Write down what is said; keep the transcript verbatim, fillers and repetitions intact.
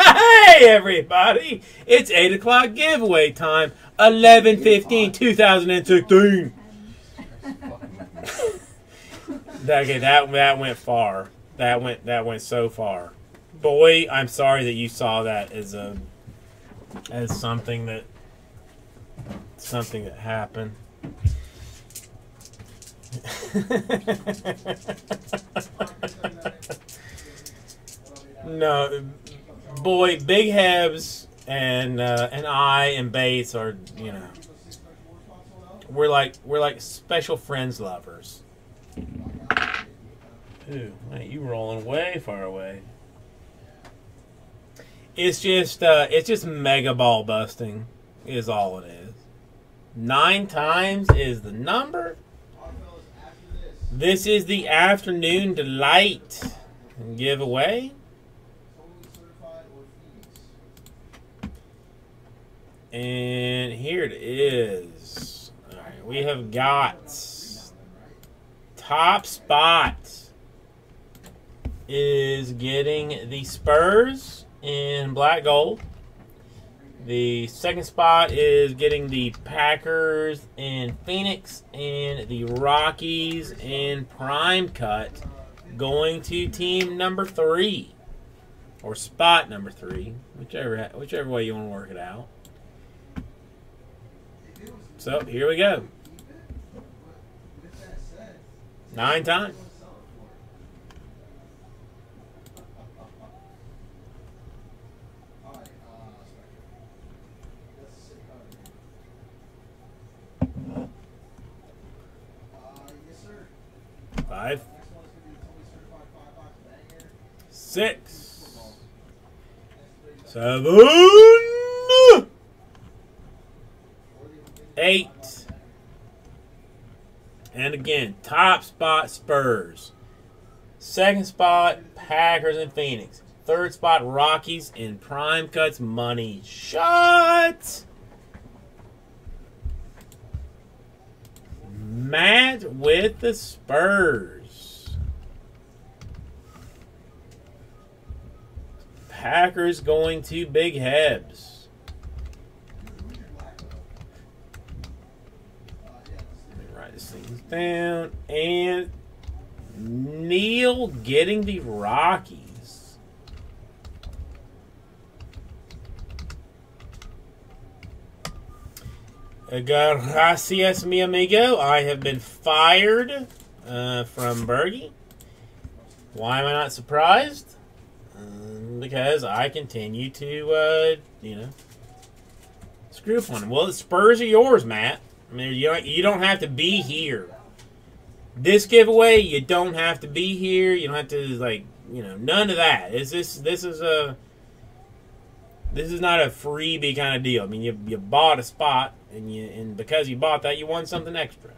Hey everybody! It's eight o'clock giveaway time, eleven fifteen two thousand sixteen. Okay, that that went far. That went that went so far. Boy, I'm sorry that you saw that as a as something that something that happened. No, boy, Big Hebs and uh, and I and Bates are, you know, we're like we're like special friends lovers. Ooh, man, you rolling way far away. It's just uh, it's just mega ball busting is all it is. Nine times is the number. This is the afternoon delight giveaway. And here it is. All right, we have got top spot is getting the Spurs in black gold. The second spot is getting the Packers in Phoenix, and the Rockies in prime cut going to team number three or spot number three, whichever whichever way you want to work it out. So, here we go. Nine times. Five. Six. Seven. Eight. And again, top spot Spurs. Second spot, Packers and Phoenix. Third spot, Rockies in prime cuts. Money shot. Matt with the Spurs. Packers going to Big Hebs. Down and Neil getting the Rockies. Gracias, mi amigo. I have been fired uh, from Bergy. Why am I not surprised? Um, because I continue to, uh, you know, screw up on him. Well, the Spurs are yours, Matt. I mean, you don't, you don't have to be here. This giveaway, you don't have to be here. You don't have to, like, you know, none of that. Is this this is a this is not a freebie kind of deal. I mean, you you bought a spot, and you and because you bought that, you won something extra.